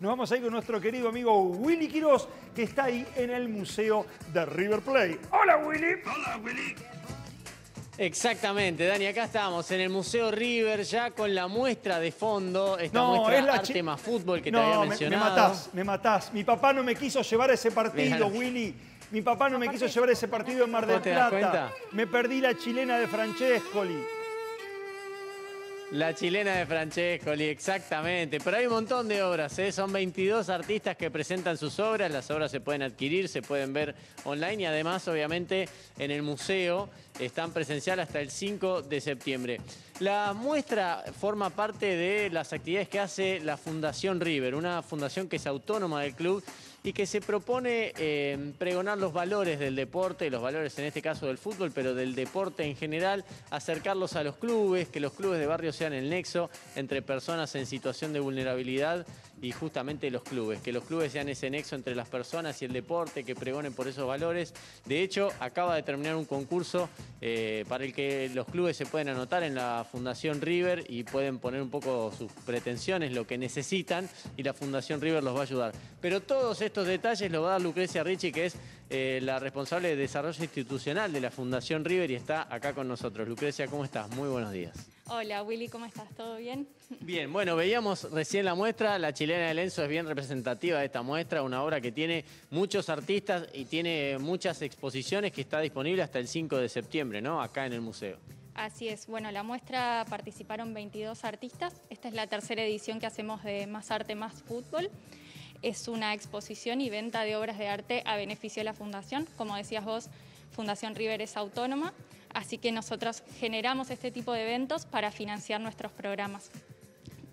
Nos vamos a ir con nuestro querido amigo Willy Quiroz, que está ahí en el Museo de River Plate. ¡Hola, Willy! ¡Hola, Willy! Exactamente, Dani, acá estamos en el Museo River, ya con la muestra de fondo, esta muestra es arte más fútbol que te había mencionado. Me matás. Mi papá no me quiso llevar a ese partido, Willy. Mi papá no me quiso llevar a ese partido en Mar del Plata. Me perdí la chilena de Francescoli. La chilena de Francescoli, exactamente. Pero hay un montón de obras, ¿eh? Son 22 artistas que presentan sus obras. Las obras se pueden adquirir, se pueden ver online. Y además, obviamente, en el museo están presencial hasta el 5 de septiembre. La muestra forma parte de las actividades que hace la Fundación River, una fundación que es autónoma del club y que se propone pregonar los valores del deporte, los valores en este caso del fútbol, pero del deporte en general, acercarlos a los clubes, que los clubes de barrio sean el nexo entre personas en situación de vulnerabilidad y justamente los clubes, que los clubes sean ese nexo entre las personas y el deporte, que pregonen por esos valores. De hecho, acaba de terminar un concurso para el que los clubes se pueden anotar en la Fundación River y pueden poner un poco sus pretensiones, lo que necesitan, y la Fundación River los va a ayudar. Pero todos estos detalles los va a dar Lucrecia Ricci, que es la responsable de desarrollo institucional de la Fundación River y está acá con nosotros. Lucrecia, ¿cómo estás? Muy buenos días. Hola, Willy, ¿cómo estás? ¿Todo bien? Bien, bueno, veíamos recién la muestra. La chilena de Enzo es bien representativa de esta muestra, una obra que tiene muchos artistas y tiene muchas exposiciones, que está disponible hasta el 5 de septiembre, ¿no? Acá en el museo. Así es, bueno, la muestra participaron 22 artistas. Esta es la tercera edición que hacemos de Más Arte, Más Fútbol. Es una exposición y venta de obras de arte a beneficio de la Fundación. Como decías vos, Fundación River es autónoma, así que nosotros generamos este tipo de eventos para financiar nuestros programas.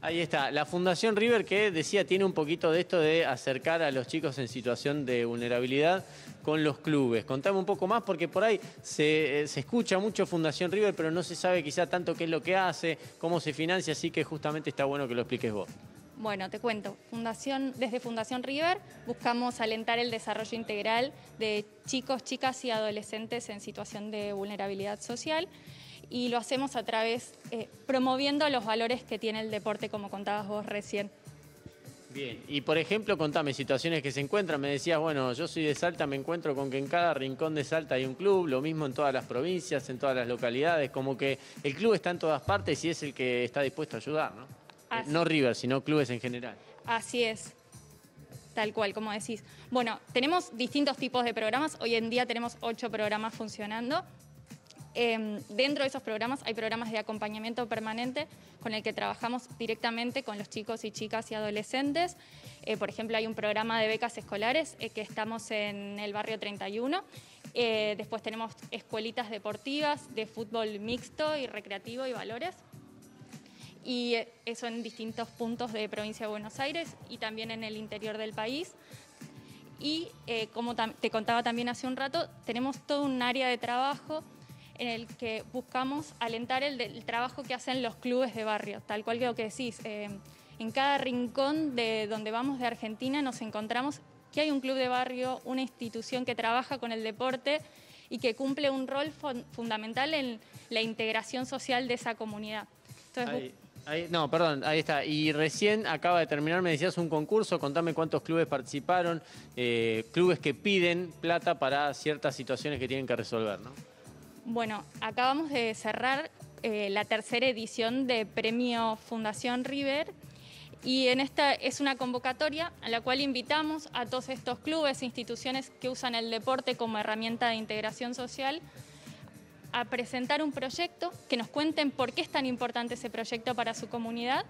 Ahí está, la Fundación River, que decía, tiene un poquito de esto de acercar a los chicos en situación de vulnerabilidad con los clubes. Contame un poco más, porque por ahí se escucha mucho Fundación River, pero no se sabe quizá tanto qué es lo que hace, cómo se financia, así que justamente está bueno que lo expliques vos. Bueno, te cuento. Desde Fundación River buscamos alentar el desarrollo integral de chicos, chicas y adolescentes en situación de vulnerabilidad social, y lo hacemos a través, promoviendo los valores que tiene el deporte, como contabas vos recién. Bien, y por ejemplo, contame situaciones que se encuentran. Me decías, bueno, yo soy de Salta, me encuentro con que en cada rincón de Salta hay un club, lo mismo en todas las provincias, en todas las localidades, como que el club está en todas partes y es el que está dispuesto a ayudar, ¿no? No River, sino clubes en general. Así es, tal cual, como decís. Bueno, tenemos distintos tipos de programas. Hoy en día tenemos 8 programas funcionando. Dentro de esos programas hay programas de acompañamiento permanente con el que trabajamos directamente con los chicos y chicas y adolescentes. Por ejemplo, hay un programa de becas escolares que estamos en el barrio 31. Después tenemos escuelitas deportivas de fútbol mixto y recreativo y valores. Y eso en distintos puntos de provincia de Buenos Aires y también en el interior del país. Y como te contaba también hace un rato, tenemos todo un área de trabajo en el que buscamos alentar el trabajo que hacen los clubes de barrio, tal cual lo que decís. En cada rincón de donde vamos de Argentina nos encontramos que hay un club de barrio, una institución que trabaja con el deporte y que cumple un rol fundamental en la integración social de esa comunidad. Entonces, ahí está. Y recién acaba de terminar, me decías, un concurso. Contame cuántos clubes participaron, clubes que piden plata para ciertas situaciones que tienen que resolver, ¿no? Bueno, acabamos de cerrar la tercera edición de Premio Fundación River, y en esta es una convocatoria a la cual invitamos a todos estos clubes e instituciones que usan el deporte como herramienta de integración social a presentar un proyecto, que nos cuenten por qué es tan importante ese proyecto para su comunidad,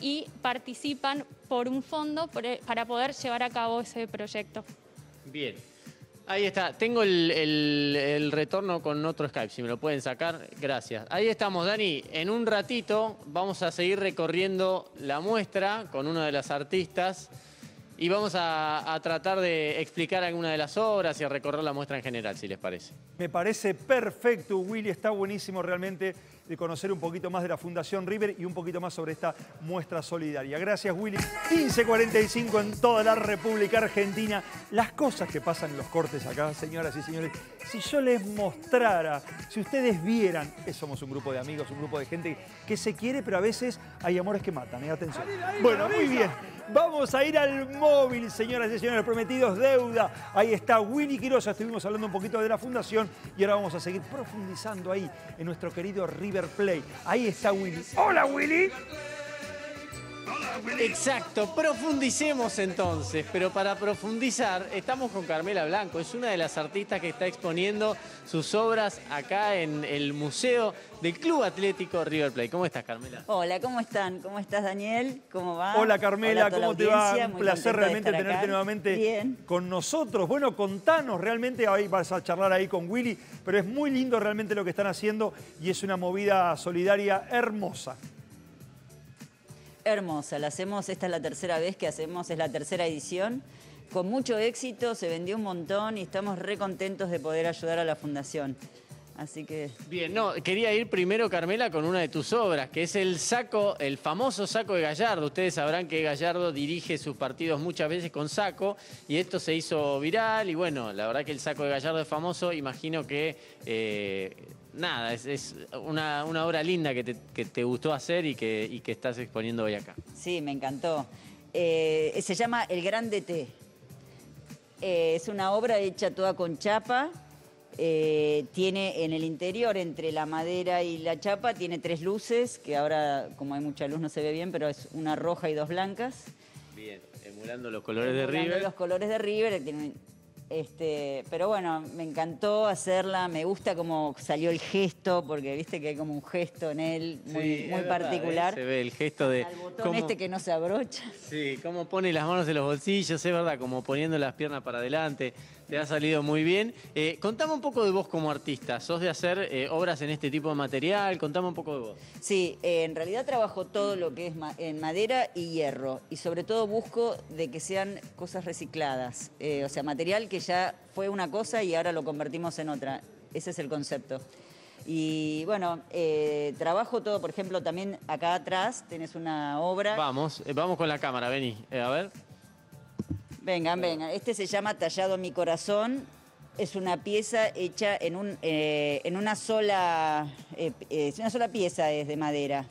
y participan por un fondo para poder llevar a cabo ese proyecto. Bien, ahí está. Tengo el retorno con otro Skype, si me lo pueden sacar. Gracias. Ahí estamos, Dani. En un ratito vamos a seguir recorriendo la muestra con una de las artistas y vamos a tratar de explicar alguna de las obras y a recorrer la muestra en general, si les parece. Me parece perfecto, Willy. Está buenísimo realmente de conocer un poquito más de la Fundación River y un poquito más sobre esta muestra solidaria. Gracias, Willy. 15:45 en toda la República Argentina. Las cosas que pasan en los cortes acá, señoras y señores, si yo les mostrara, si ustedes vieran, somos un grupo de amigos, un grupo de gente que se quiere, pero a veces hay amores que matan, atención. Bueno, muy bien. Vamos a ir al móvil, señoras y señores, prometidos deuda. Ahí está Willy Quiroz, estuvimos hablando un poquito de la fundación y ahora vamos a seguir profundizando ahí en nuestro querido River Plate. Ahí está Willy. ¡Hola, Willy! Exacto, profundicemos entonces, pero para profundizar estamos con Carmela Blanco, es una de las artistas que está exponiendo sus obras acá en el Museo del Club Atlético River Plate. ¿Cómo estás, Carmela? Hola, ¿cómo están? ¿Cómo estás, Daniel? ¿Cómo va? Hola, Carmela, ¿cómo te va? Un placer realmente tenerte nuevamente con nosotros. Bueno, contanos, realmente ahí vas a charlar ahí con Willy, pero es muy lindo realmente lo que están haciendo y es una movida solidaria hermosa. Hermosa, la hacemos, esta es la tercera vez que hacemos, es la tercera edición, con mucho éxito, se vendió un montón y estamos re contentos de poder ayudar a la fundación. Así que... Bien, no, quería ir primero, Carmela, con una de tus obras, que es el saco, el famoso saco de Gallardo. Ustedes sabrán que Gallardo dirige sus partidos muchas veces con saco y esto se hizo viral y bueno, la verdad que el saco de Gallardo es famoso, imagino que... Nada, es una obra linda que te gustó hacer y que estás exponiendo hoy acá. Sí, me encantó. Se llama El Gran DT. Es una obra hecha toda con chapa. Tiene en el interior, entre la madera y la chapa, tiene tres luces, que ahora, como hay mucha luz, no se ve bien, pero es una roja y dos blancas. Bien, emulando los colores de River. Emulando los colores de River. Pero bueno, me encantó hacerla, me gusta cómo salió el gesto, porque viste que hay como un gesto en él muy, sí, muy particular. Verdad, se ve el gesto de... Al botón cómo, este que no se abrocha. Sí, cómo pone las manos en los bolsillos, es verdad, como poniendo las piernas para adelante. Te ha salido muy bien. Contame un poco de vos como artista. ¿Sos de hacer obras en este tipo de material? Contame un poco de vos. Sí, en realidad trabajo todo lo que es en madera y hierro. Y sobre todo busco de que sean cosas recicladas. O sea, material que ya fue una cosa y ahora lo convertimos en otra. Ese es el concepto. Y bueno, trabajo todo. Por ejemplo, también acá atrás tenés una obra. Vamos, vamos con la cámara, vení. A ver... Vengan, vengan. Este se llama Tallado mi corazón. Es una pieza hecha en una sola pieza, es de madera.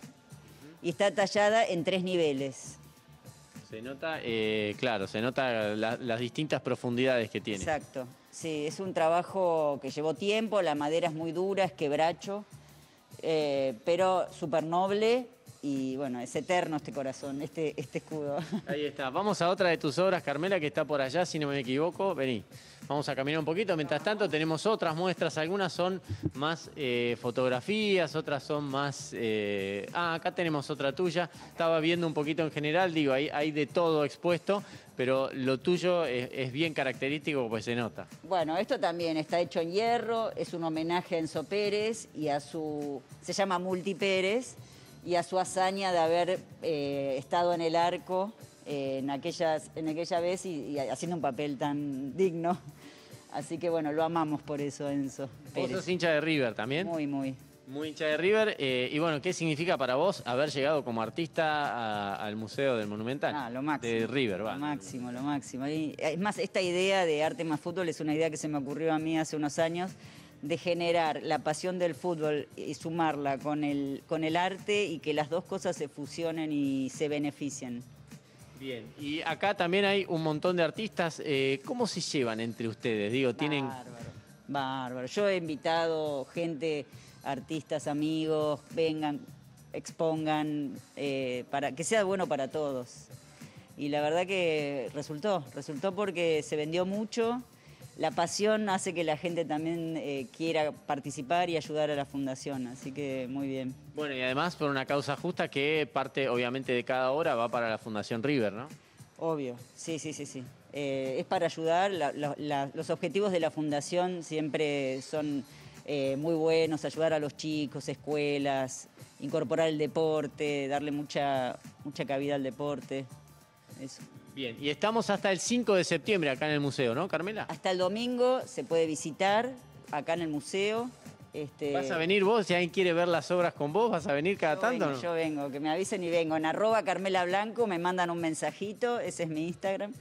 Y está tallada en tres niveles. Se nota, claro, se nota las distintas profundidades que tiene. Exacto. Sí, es un trabajo que llevó tiempo, la madera es muy dura, es quebracho, pero súper noble. Y bueno, es eterno este corazón, este escudo. Ahí está. Vamos a otra de tus obras, Carmela, que está por allá, si no me equivoco. Vení. Vamos a caminar un poquito. Mientras tanto, tenemos otras muestras. Algunas son más fotografías, otras son más... acá tenemos otra tuya. Estaba viendo un poquito en general. Digo, hay de todo expuesto, pero lo tuyo es bien característico, pues se nota. Bueno, esto también está hecho en hierro. Es un homenaje a Enzo Pérez y a su... Se llama Multi Pérez. Y a su hazaña de haber estado en el arco en aquella vez y haciendo un papel tan digno. Así que bueno, lo amamos por eso, Enzo Pérez. ¿Vos sos hincha de River también? Muy, muy. Muy hincha de River. Y bueno, ¿qué significa para vos haber llegado como artista al Museo del Monumental? Ah, lo máximo. De River, va. Lo máximo, lo máximo. Y, es más, esta idea de arte más fútbol es una idea que se me ocurrió a mí hace unos años, de generar la pasión del fútbol y sumarla con el arte y que las dos cosas se fusionen y se beneficien. Bien, y acá también hay un montón de artistas. ¿Cómo se llevan entre ustedes? Digo, tienen... Bárbaro, bárbaro. Yo he invitado gente, artistas, amigos, vengan, expongan, para que sea bueno para todos. Y la verdad que resultó porque se vendió mucho. La pasión hace que la gente también quiera participar y ayudar a la fundación, así que muy bien. Bueno, y además por una causa justa que parte, obviamente, de cada hora va para la Fundación River, ¿no? Obvio, sí, sí, sí, sí. Es para ayudar, los objetivos de la fundación siempre son muy buenos, ayudar a los chicos, escuelas, incorporar el deporte, darle mucha cabida al deporte, eso. Bien, y estamos hasta el 5 de septiembre acá en el museo, ¿no, Carmela? Hasta el domingo se puede visitar acá en el museo. ¿Vas a venir vos? Si alguien quiere ver las obras con vos, ¿vas a venir cada tanto? Vengo, ¿no? Yo vengo, que me avisen y vengo. En @carmelablanco me mandan un mensajito, ese es mi Instagram.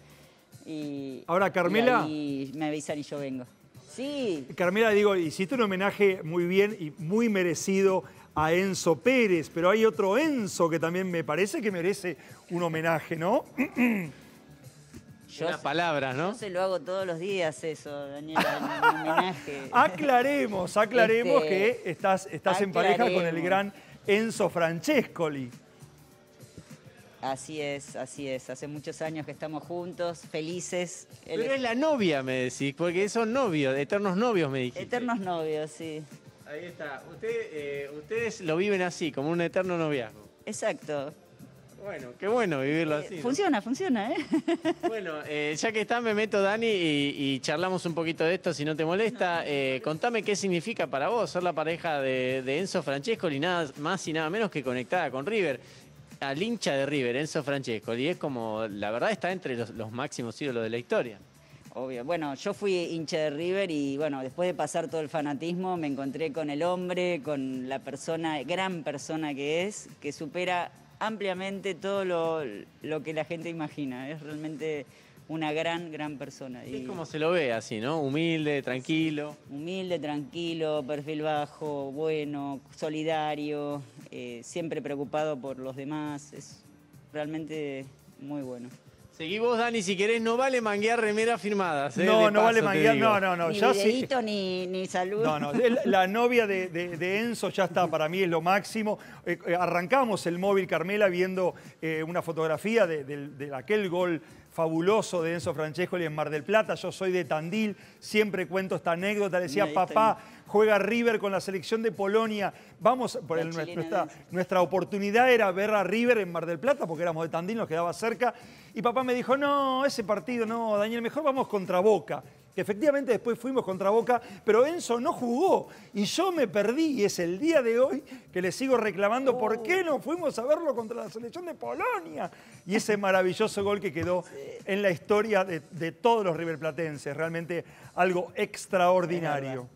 Y ahora, Carmela... Y me avisan y yo vengo. Sí. Carmela, digo, hiciste un homenaje muy bien y muy merecido a Enzo Pérez, pero hay otro Enzo que también me parece que merece un homenaje, ¿no? Unas palabras, ¿no? Yo se lo hago todos los días eso, Daniela, un homenaje. Aclaremos que estás en pareja con el gran Enzo Francescoli. Así es, así es. Hace muchos años que estamos juntos, felices. Pero es la novia, me decís, porque son novios, eternos novios, me dijiste. Eternos novios, sí. Ahí está. Ustedes lo viven así, como un eterno noviazgo. Exacto. Bueno, qué bueno vivirlo así. Funciona, ¿no? Funciona, ¿eh? Bueno, ya que estás, me meto, Dani, y charlamos un poquito de esto, si no te molesta. Contame qué significa para vos ser la pareja de Enzo Francescoli, nada más y nada menos que conectada con River. Al hincha de River, Enzo Francescoli, es como, la verdad, está entre los máximos ídolos de la historia. Obvio. Bueno, yo fui hincha de River y, bueno, después de pasar todo el fanatismo, me encontré con el hombre, con la persona, gran persona que supera ampliamente todo lo que la gente imagina. Es realmente una gran, gran persona. Y es como se lo ve así, ¿no? Humilde, tranquilo. Sí. Humilde, tranquilo, perfil bajo, bueno, solidario, siempre preocupado por los demás. Es realmente muy bueno. Seguí vos, Dani, si querés, no vale manguear remeras firmadas. No vale manguear, no. Ni videíto, ni salud. La novia de Enzo ya está, para mí es lo máximo. Arrancamos el móvil, Carmela, viendo una fotografía de aquel gol fabuloso de Enzo Francescoli en Mar del Plata. Yo soy de Tandil, siempre cuento esta anécdota. Le decía, papá, juega River con la selección de Polonia. Vamos, por nuestra oportunidad era ver a River en Mar del Plata, porque éramos de Tandil, nos quedaba cerca. Y papá me dijo, no, ese partido no, Daniel, mejor vamos contra Boca. Que efectivamente después fuimos contra Boca, pero Enzo no jugó y yo me perdí. Y es el día de hoy que le sigo reclamando por qué no fuimos a verlo contra la selección de Polonia. Y ese maravilloso gol que quedó en la historia de todos los riverplatenses. Realmente algo extraordinario.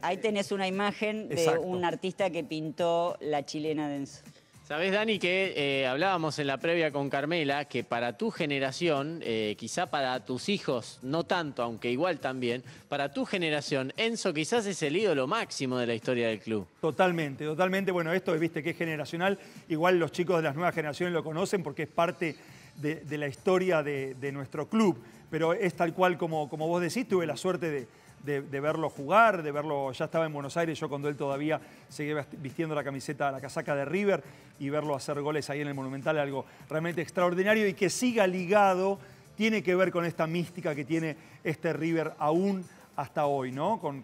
Ahí tenés una imagen de un artista que pintó la chilena de Enzo. Sabés, Dani, que hablábamos en la previa con Carmela que para tu generación, quizá para tus hijos, no tanto, aunque igual también, para tu generación, Enzo quizás es el ídolo máximo de la historia del club. Totalmente, totalmente. Bueno, esto, viste, que es generacional. Igual los chicos de las nuevas generaciones lo conocen porque es parte de la historia de nuestro club. Pero es tal cual como vos decís, tuve la suerte de verlo jugar, de verlo, ya estaba en Buenos Aires, yo cuando él todavía seguía vistiendo la camiseta, la casaca de River, y verlo hacer goles ahí en el Monumental, algo realmente extraordinario y que siga ligado, tiene que ver con esta mística que tiene este River aún hasta hoy, ¿no? Con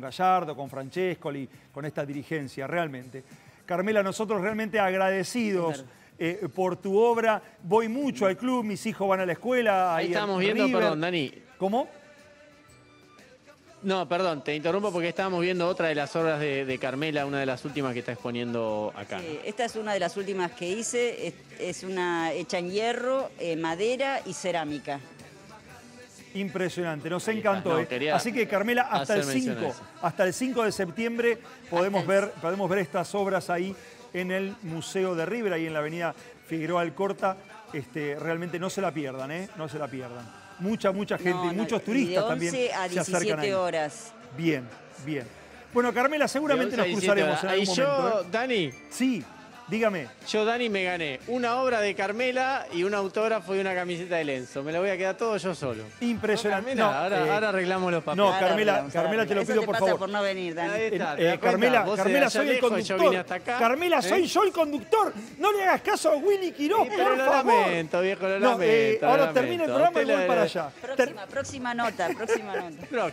Gallardo, con Francescoli, con esta dirigencia, realmente. Carmela, nosotros realmente agradecidos. Sí, claro. Por tu obra, voy mucho al club, mis hijos van a la escuela. Ahí estamos viendo, perdón, Dani. ¿Cómo? No, perdón, te interrumpo porque estábamos viendo otra de las obras de Carmela, una de las últimas que está exponiendo acá. Sí, esta es una de las últimas que hice, es una hecha en hierro, madera y cerámica. Impresionante, nos encantó. Así que, Carmela, hasta el 5 de septiembre podemos ver estas obras ahí en el Museo de River, ahí en la avenida Figueroa Alcorta. Realmente no se la pierdan, ¿eh? No se la pierdan. Mucha gente y muchos turistas también se acercan ahí. De 11 a 17 horas. Bien, bien. Bueno, Carmela, seguramente nos cruzaremos en algún momento. Y yo, Dani. Sí, dígame. Yo, Dani, me gané una obra de Carmela y un autógrafo y una camiseta de Enzo. Me la voy a quedar todo yo solo. Impresionante. No, Carmela, ahora arreglamos los papeles. No, Carmela, te lo pido, por favor. Por no venir, Dani. Carmela, soy el conductor. Carmela, soy yo el conductor. No le hagas caso a Willy Quiroz, por favor. Lo lamento, viejo, lo lamento. Ahora termina el programa y voy para allá. Próxima nota. Nos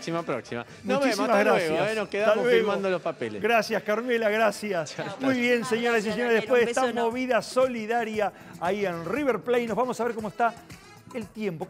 vemos, hasta luego. Nos quedamos firmando los papeles. Gracias, Carmela, gracias. Muy bien, señoras y señores. Después de esta movida solidaria ahí en River Plate, nos vamos a ver cómo está el tiempo.